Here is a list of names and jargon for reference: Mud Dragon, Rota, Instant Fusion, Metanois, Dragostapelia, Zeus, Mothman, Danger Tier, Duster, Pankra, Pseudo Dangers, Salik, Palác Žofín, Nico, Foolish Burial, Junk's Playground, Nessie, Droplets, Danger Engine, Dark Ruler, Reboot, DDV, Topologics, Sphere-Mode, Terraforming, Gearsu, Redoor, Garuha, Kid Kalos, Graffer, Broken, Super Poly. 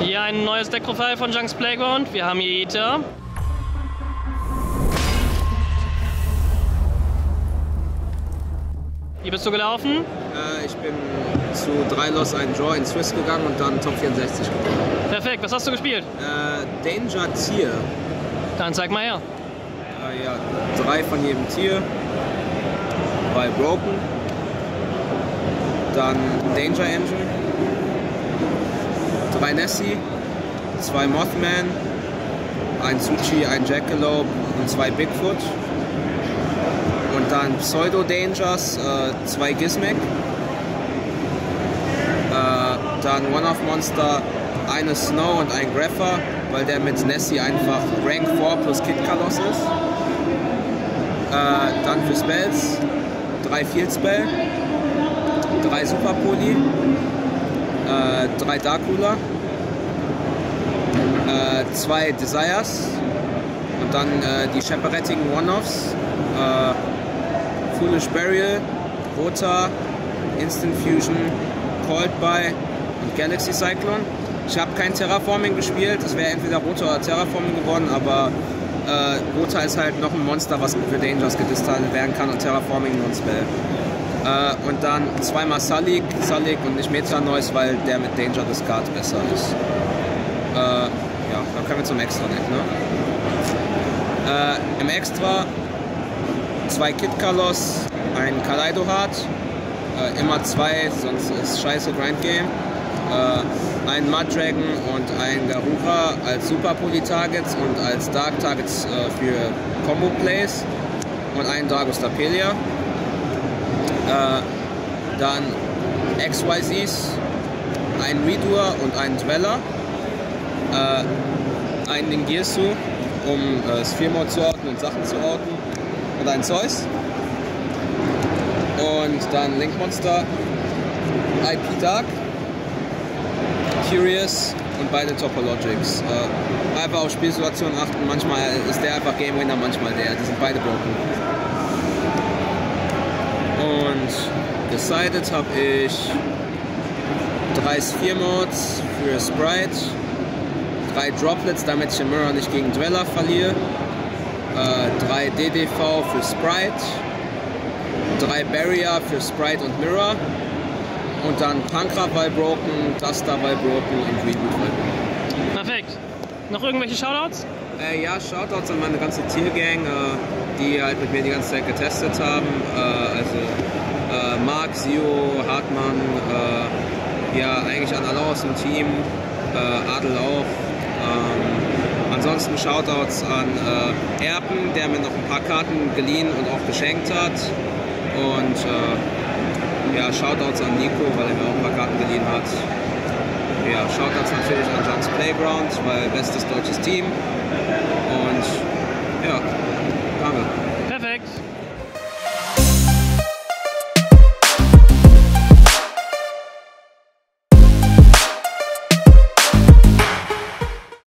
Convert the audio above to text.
Hier ein neues Deckprofil von Junk's Playground. Wir haben hier Ita. Wie bist du gelaufen? Ich bin zu 3 Loss, 1 Draw in Swiss gegangen und dann Top 64 gegangen. Perfekt, was hast du gespielt? Danger Tier. Dann zeig mal her. Ja, 3 von jedem Tier. Bei Broken. Dann Danger Engine. 3 Nessie. 2 Mothman. 1 Suchi, 1 Jackalope und 2 Bigfoot. Und dann Pseudo Dangers, 2 Gizmek. Dann One-Off-Monster, eine Snow und ein Graffer, weil der mit Nessie einfach Rank 4 plus Kid Kalos ist. Dann für Spells, 3 Field Spell, 3 Super Poly, 3 Dark Ruler, 2 Desires und dann die schepperettigen One-Offs, Foolish Burial, Rota, Instant Fusion, Called By und Galaxy Cyclone. Ich habe kein Terraforming gespielt, es wäre entweder Rota oder Terraforming geworden, aber Rota ist halt noch ein Monster, was für Dangers gedistaltet werden kann, und Terraforming nur ein Spell. Und dann 2-mal Salik und nicht Metanois, weil der mit Danger Discard besser ist. Ja, dann können wir zum Extra nicht, ne? Im Extra 2 Kid Kalos, ein Kaleidohard, immer 2, sonst ist scheiße Grind Game. Ein Mud Dragon und ein Garuha als Super Poly Targets und als Dark Targets für Combo Plays und ein Dragostapelia. Dann XYZs, ein Redoor und ein Dweller, einen Gearsu, um Sphere-Mode zu orten und Sachen zu orten, und ein Zeus und dann Linkmonster, IP Dark, Curious und beide Topologics. Einfach auf Spielsituationen achten, manchmal ist der einfach Game Winner, manchmal der, die sind beide broken. Und decided habe ich 3 Sphere-Modes für Sprite, 3 Droplets, damit ich den Mirror nicht gegen Dweller verliere, 3 DDV für Sprite, 3 Barrier für Sprite und Mirror und dann Pankra bei Broken, Duster bei Broken und Reboot bei Broken. Perfekt. Noch irgendwelche Shoutouts? Ja, Shoutouts an meine ganze Tiergang, die halt mit mir die ganze Zeit getestet haben. Marc, Sio, Hartmann, ja eigentlich an alle aus dem Team, Adel auch. Ansonsten Shoutouts an Erpen, der mir noch ein paar Karten geliehen und auch geschenkt hat. Und ja, Shoutouts an Nico, weil er mir auch ein paar Karten geliehen hat. Ja, Shoutouts natürlich an Junk's Playground, weil bestes deutsches Team. Und ja, danke.